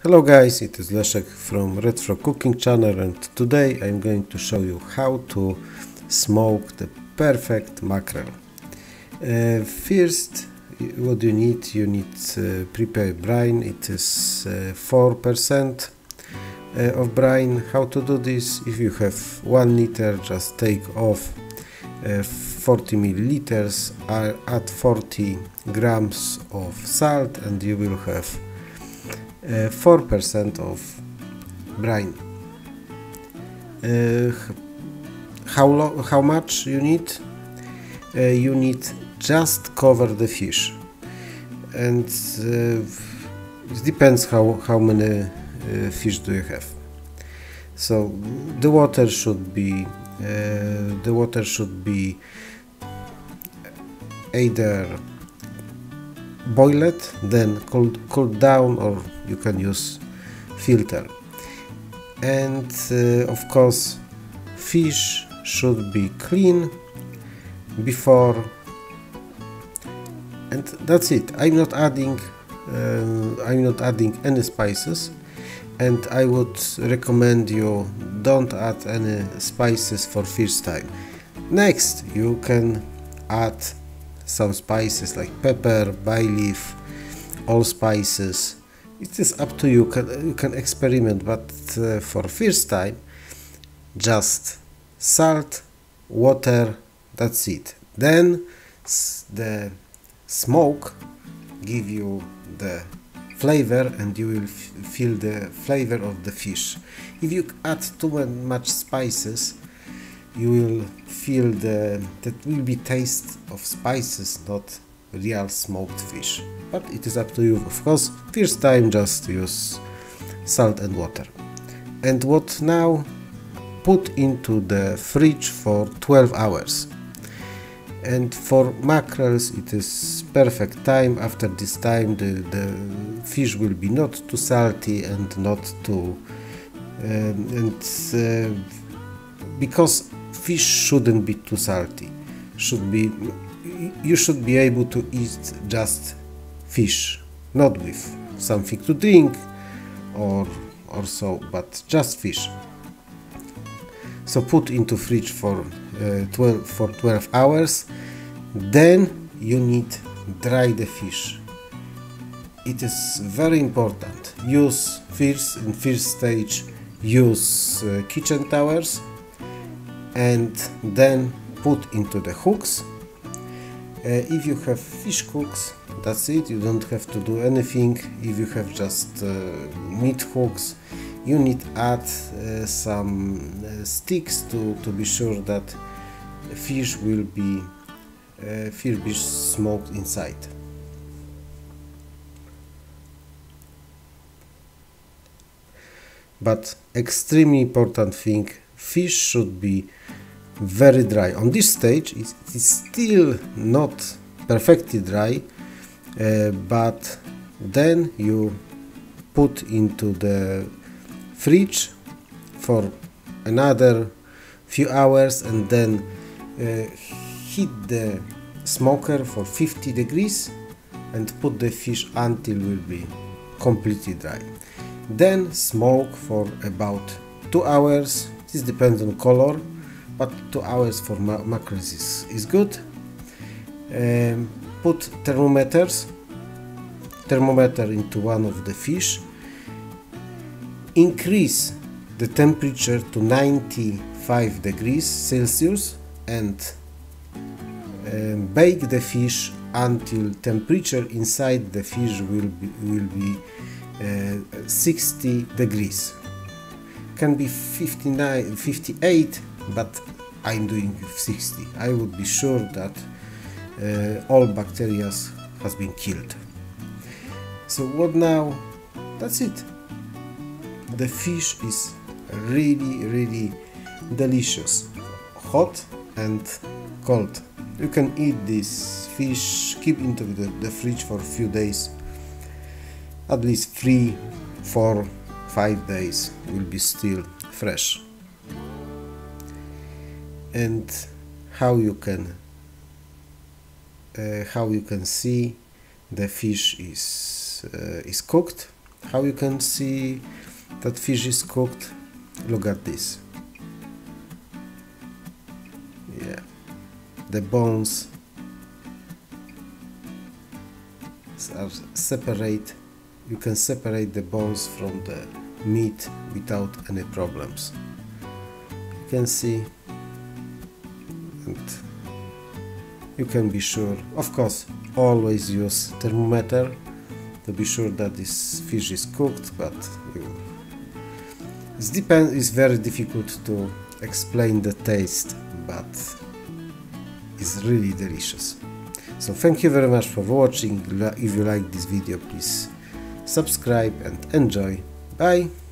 Hello guys, it is Leszek from Red Frog Cooking Channel, and today I'm going to show you how to smoke the perfect mackerel. First, what you need prepared brine. It is 4% of brine. How to do this? If you have 1 liter, just take off 40 milliliters, add 40 grams of salt, and you will have 4% of brine. How much you need? You need just cover the fish, and it depends how many fish do you have. So the water should be either boil it, then cool down, or you can use filter. And of course, fish should be clean before. And that's it. I'm not adding any spices, and I would recommend you don't add any spices for first time. Next, you can add some spices like pepper, bay leaf, all spices. It is up to you. You can experiment, but for first time, just salt, water. That's it. Then the smoke give you the flavor, and you will feel the flavor of the fish. If you add too much spices, you will feel that will be taste of spices, not real smoked fish. But it is up to you, of course. First time, just use salt and water. And what now? Put into the fridge for 12 hours. And for mackerels, it is perfect time. After this time, the fish will be not too salty and not too because fish shouldn't be too salty. You should be able to eat just fish, not with something to drink or so, but just fish. So put into fridge for 12 hours. Then you need dry the fish. It is very important. Use in first stage use kitchen towels, and then put into the hooks. If you have fish hooks, that's it. You don't have to do anything. If you have just meat hooks, you need add some sticks to be sure that fish will be smoked inside. But extremely important thing, fish should be very dry. On this stage, it is still not perfectly dry, but then you put into the fridge for another few hours, and then heat the smoker for 50 degrees and put the fish until it will be completely dry. Then smoke for about 2 hours. This depends on color, but 2 hours for mackerel is good. Put thermometer into one of the fish. Increase the temperature to 95 degrees Celsius and bake the fish until temperature inside the fish will be 60 degrees. Can be 59, 58, but I'm doing 60. I would be sure that all bacteria has been killed. So what now? That's it. The fish is really delicious, hot and cold. You can eat this fish, keep into the fridge for a few days. At least 3, 4, 5 days will be still fresh. And how you can see the fish is cooked. how you can see that fish is cooked. Look at this. Yeah, the bones are separate. You can separate the bones from the meat without any problems. You can see, and you can be sure. Of course, always use thermometer to be sure that this fish is cooked, but it's very difficult to explain the taste, but it's really delicious. So thank you very much for watching. If you like this video, please subscribe and enjoy. Bye!